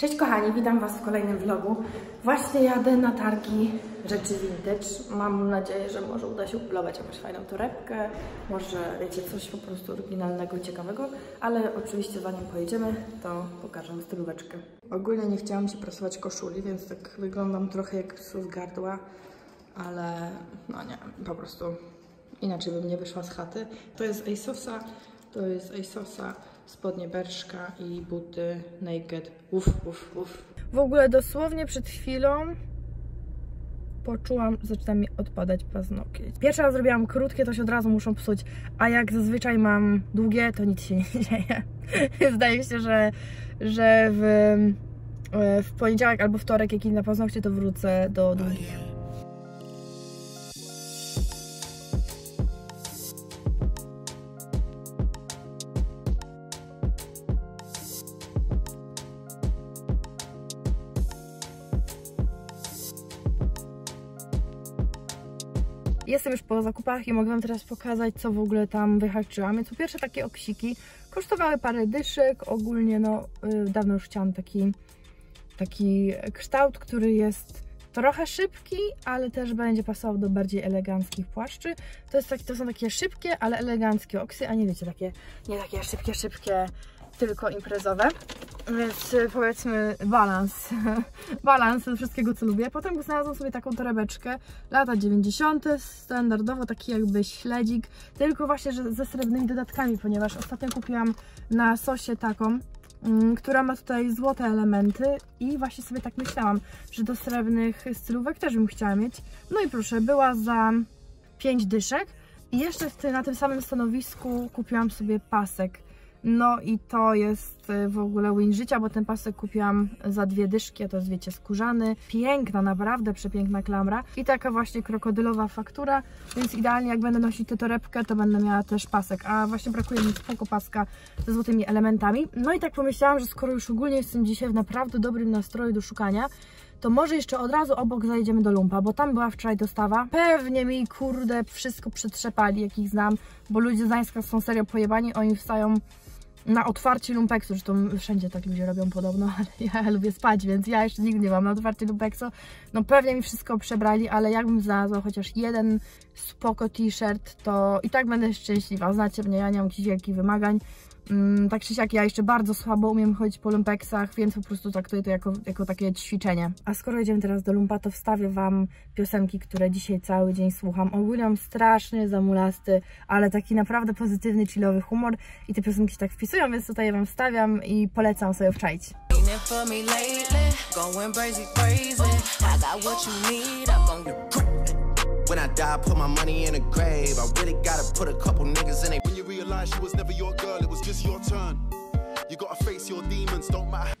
Cześć kochani, witam Was w kolejnym vlogu. Właśnie jadę na targi rzeczy vintage. Mam nadzieję, że może uda się upolować jakąś fajną torebkę, może wiecie, coś po prostu oryginalnego i ciekawego, ale oczywiście zanim pojedziemy, to pokażę stylóweczkę. Ogólnie nie chciałam się prasować koszuli, więc tak wyglądam trochę jak psu z gardła, ale no nie, po prostu inaczej bym nie wyszła z chaty. To jest ASOSA, spodnie Bershka i buty Naked. W ogóle dosłownie przed chwilą poczułam, zaczyna mi odpadać paznokieć. Pierwszy raz zrobiłam krótkie, to się od razu muszą psuć, a jak zazwyczaj mam długie, to nic się nie dzieje. Zdaje się, że w poniedziałek albo wtorek, jak i na paznokcie, to wrócę do długich. Jestem już po zakupach i mogę Wam teraz pokazać, co w ogóle tam wyhaczyłam. Więc po pierwsze takie oksiki. Kosztowały parę dyszek. Ogólnie no dawno już chciałam taki kształt, który jest trochę szybki, ale też będzie pasował do bardziej eleganckich płaszczy. To są takie szybkie, ale eleganckie oksy, a nie wiecie, nie takie szybkie, tylko imprezowe. Więc powiedzmy balans wszystkiego, co lubię. Potem znalazłam sobie taką torebeczkę, lata 90, standardowo taki jakby śledzik, tylko właśnie ze srebrnymi dodatkami, ponieważ ostatnio kupiłam na Sosie taką, która ma tutaj złote elementy i właśnie sobie tak myślałam, że do srebrnych stylówek też bym chciała mieć. No i proszę, była za 5 dyszek i jeszcze na tym samym stanowisku kupiłam sobie pasek. No i to jest w ogóle win życia, bo ten pasek kupiłam za 2 dyszki, a to jest, wiecie, skórzany. Piękna, naprawdę przepiękna klamra i taka właśnie krokodylowa faktura, więc idealnie jak będę nosić tę torebkę, to będę miała też pasek, a właśnie brakuje mi spoko paska ze złotymi elementami. No i tak pomyślałam, że skoro już ogólnie jestem dzisiaj w naprawdę dobrym nastroju do szukania, to może jeszcze od razu obok zajedziemy do Lumpa, bo tam była wczoraj dostawa. Pewnie mi, kurde, wszystko przetrzepali, jakich znam, bo ludzie z Gdańska są serio pojebani, oni wstają na otwarcie lumpeksu, że to wszędzie tak ludzie robią podobno, ale ja lubię spać, więc ja jeszcze nigdy nie mam na otwarcie lumpeksu. No pewnie mi wszystko przebrali, ale jakbym znalazła chociaż jeden spoko t-shirt, to i tak będę szczęśliwa. Znacie mnie, ja nie mam jakichś wielkich wymagań. Tak czy siak, ja jeszcze bardzo słabo umiem chodzić po lumpeksach, więc po prostu traktuję to jako takie ćwiczenie. A skoro jedziemy teraz do lumpa, to wstawię Wam piosenki, które dzisiaj cały dzień słucham. Ogólnie mam straszny, zamulasty, ale taki naprawdę pozytywny, chillowy humor i te piosenki się tak wpisują, więc tutaj je Wam wstawiam i polecam sobie wczaić. When I die, put my money in a grave. I really gotta put a couple niggas in it. When you realize she was never your girl, it was just your turn. You gotta face your demons, don't matter.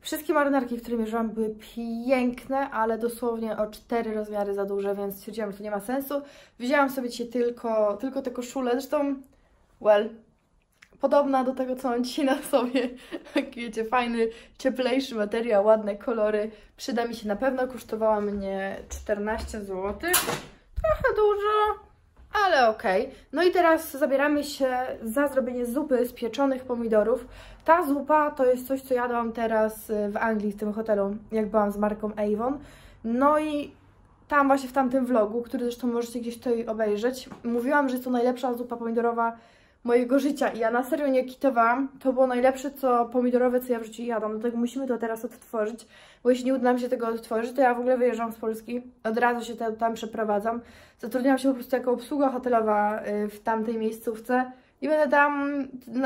Wszystkie marynarki, które mierzyłam, były piękne, ale dosłownie o 4 rozmiary za duże, więc stwierdziłam, że to nie ma sensu. Wzięłam sobie dzisiaj tylko te koszule, zresztą, well, podobna do tego, co mam dzisiaj na sobie. Taki, wiecie, fajny, cieplejszy materiał, ładne kolory. Przyda mi się na pewno, kosztowała mnie 14 zł. Trochę dużo, ale okej. No i teraz zabieramy się za zrobienie zupy z pieczonych pomidorów. Ta zupa to jest coś, co jadłam teraz w Anglii w tym hotelu, jak byłam z marką Avon. No i tam właśnie w tamtym vlogu, który zresztą możecie gdzieś tutaj obejrzeć, mówiłam, że jest to najlepsza zupa pomidorowa mojego życia i ja na serio nie kitowałam. To było najlepsze pomidorowe, co ja w życiu jadłam. Dlatego musimy to teraz odtworzyć, bo jeśli nie uda nam się tego odtworzyć, to ja w ogóle wyjeżdżam z Polski, od razu się tam przeprowadzam. Zatrudniłam się po prostu jako obsługa hotelowa w tamtej miejscówce i będę tam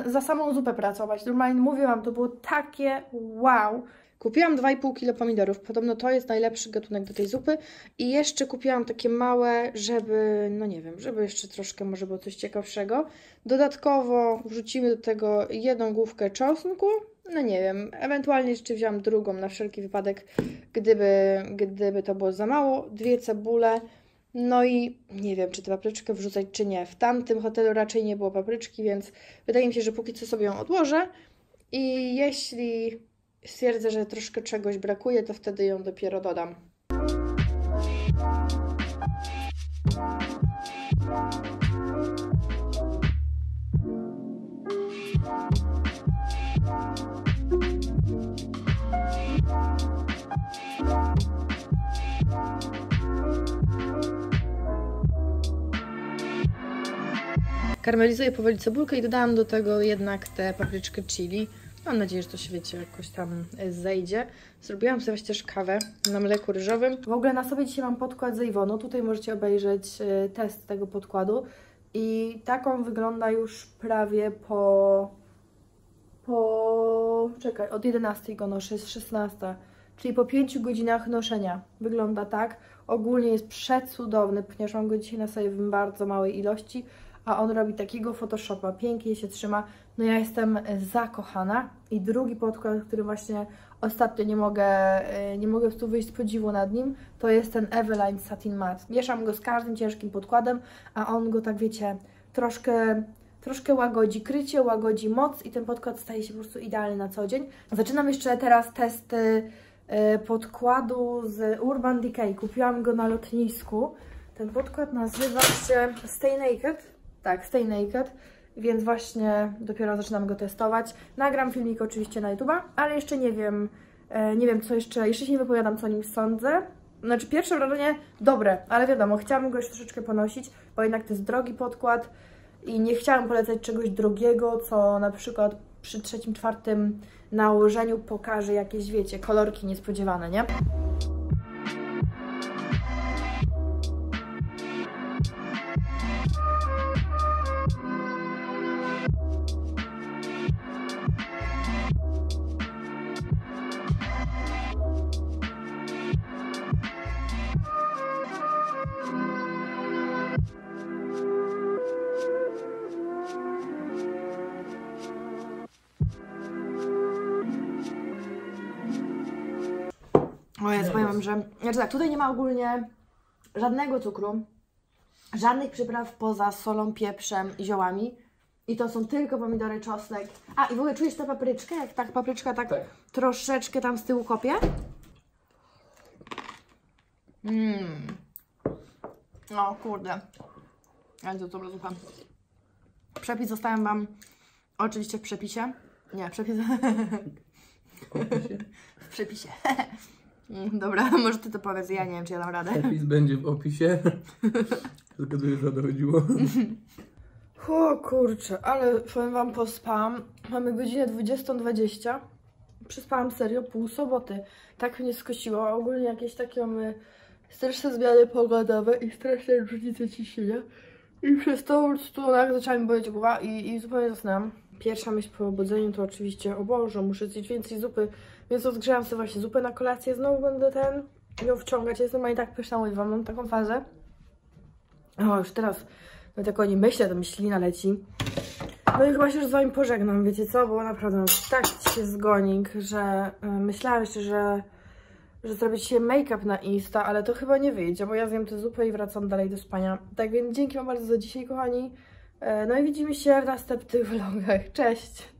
za samą zupę pracować. Normalnie mówiłam, to było takie wow. Kupiłam 2,5 kg pomidorów, podobno to jest najlepszy gatunek do tej zupy i jeszcze kupiłam takie małe, żeby, no nie wiem, żeby jeszcze troszkę może było coś ciekawszego. Dodatkowo wrzucimy do tego 1 główkę czosnku, no nie wiem, ewentualnie jeszcze wziąłam drugą na wszelki wypadek, gdyby to było za mało, 2 cebule, no i nie wiem, czy tę papryczkę wrzucać, czy nie. W tamtym hotelu raczej nie było papryczki, więc wydaje mi się, że póki co sobie ją odłożę i jeśli stwierdzę, że troszkę czegoś brakuje, to wtedy ją dopiero dodam. Karmelizuję powoli cebulkę i dodałam do tego jednak tę papryczkę chili. Mam nadzieję, że to się, wiecie, jakoś tam zejdzie. Zrobiłam sobie też kawę na mleku ryżowym. W ogóle na sobie dzisiaj mam podkład z Iwoną. Tutaj możecie obejrzeć test tego podkładu. I tak on wygląda już prawie po... Czekaj, od 11 go noszę, jest 16. Czyli po 5 godzinach noszenia wygląda tak. Ogólnie jest przecudowny, ponieważ mam go dzisiaj na sobie w bardzo małej ilości. A on robi takiego photoshopa, pięknie się trzyma. No ja jestem zakochana. I drugi podkład, który właśnie ostatnio nie mogę tu wyjść z podziwu nad nim, to jest ten Eveline Satin Matte. Mieszam go z każdym ciężkim podkładem, a on go tak, wiecie, troszkę łagodzi krycie, łagodzi moc i ten podkład staje się po prostu idealny na co dzień. Zaczynam jeszcze teraz testy podkładu z Urban Decay. Kupiłam go na lotnisku. Ten podkład nazywa się Stay Naked. Tak, Stay Naked, więc właśnie dopiero zaczynam go testować. Nagram filmik oczywiście na YouTube'a, ale jeszcze nie wiem co jeszcze się nie wypowiadam, co o nim sądzę. Znaczy pierwsze wrażenie dobre, ale wiadomo, chciałam go jeszcze troszeczkę ponosić, bo jednak to jest drogi podkład i nie chciałam polecać czegoś drogiego, co na przykład przy trzecim, czwartym nałożeniu pokaże jakieś, wiecie, kolorki niespodziewane, nie? O ja powiem wam, że... Znaczy tak, tutaj nie ma ogólnie żadnego cukru, żadnych przypraw poza solą, pieprzem i ziołami. I to są tylko pomidory, czosnek. A, i w ogóle czujesz tę papryczkę? Jak tak papryczka tak. Troszeczkę tam z tyłu kopie? O kurde. Ale to dobra zupa. Przepis zostawiam wam oczywiście w przepisie. Nie, przepis... w przepisie. Dobra, może ty to powiedz, ja nie wiem, czy ja dam radę. Przepis będzie w opisie. Zgaduję, że dochodziło. O kurczę, ale powiem wam, pospałam. Mamy godzinę 20:20. Przespałam serio pół soboty. Tak mnie skosiło, a ogólnie jakieś takie mamy straszne zmiany pogodowe i straszne różnice ciśnienia. I przez to tak zaczęła mi boleć głowa i zupełnie zasnęłam. Pierwsza myśl po obudzeniu to oczywiście, o Boże, muszę zjeść więcej zupy, więc odgrzałam sobie właśnie zupę na kolację, znowu będę ją wciągać, jestem i tak pyszna, mówię wam, mam taką fazę. O, już teraz, no tak o nim myślę, to mi ślina leci. No i chyba się już z wami pożegnam, wiecie co, bo naprawdę tak się zgonik, że myślałam jeszcze, że zrobić się make-up na Insta, ale to chyba nie wyjdzie, bo ja zjem tę zupę i wracam dalej do spania. Tak więc dzięki wam bardzo za dzisiaj, kochani. No i widzimy się w następnych vlogach. Cześć!